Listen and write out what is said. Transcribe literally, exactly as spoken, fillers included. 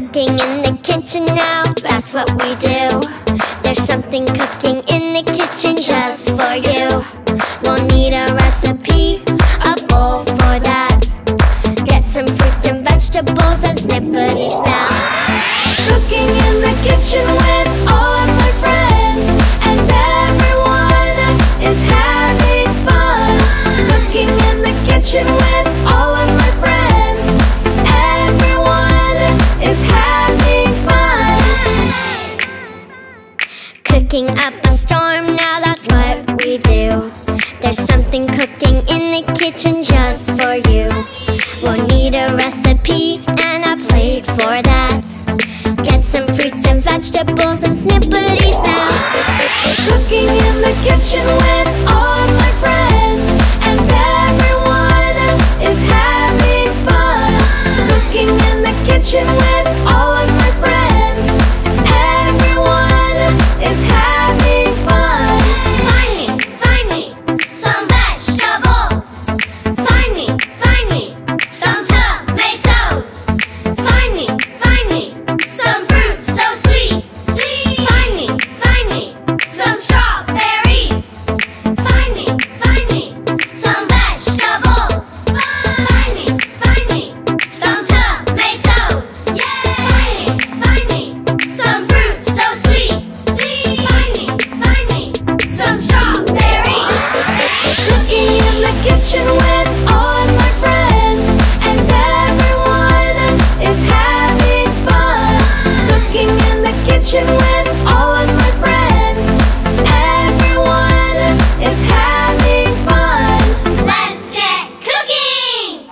cooking in the kitchen now, that's what we do. There's something cooking in the kitchen just for you. We'll need a recipe, a bowl for that. Get some fruits and vegetables and snippety snap. Cooking in the kitchen with all of my friends, and everyone is having fun. Cooking in the kitchen with all of my friends, having fun. Cooking up a storm, now that's what we do. There's something cooking in the kitchen just for you. We'll need a recipe and a plate for that. Get some fruits and vegetables and snippety snap. Cooking in the kitchen with all of my friends, and everyone is having fun. Cooking in the kitchen with all of my friends, everyone is having fun. Find me, find me, some vegetables. Find me, find me, some tomatoes. Find me, find me, some fruit so sweet, sweet. Find me, find me, some strawberries. Find me, find me, some vegetables. Find me, find me, some tomatoes. Kitchen with all of my friends, and everyone is having fun. Cooking in the kitchen with all of my friends, everyone is having fun. Let's get cooking!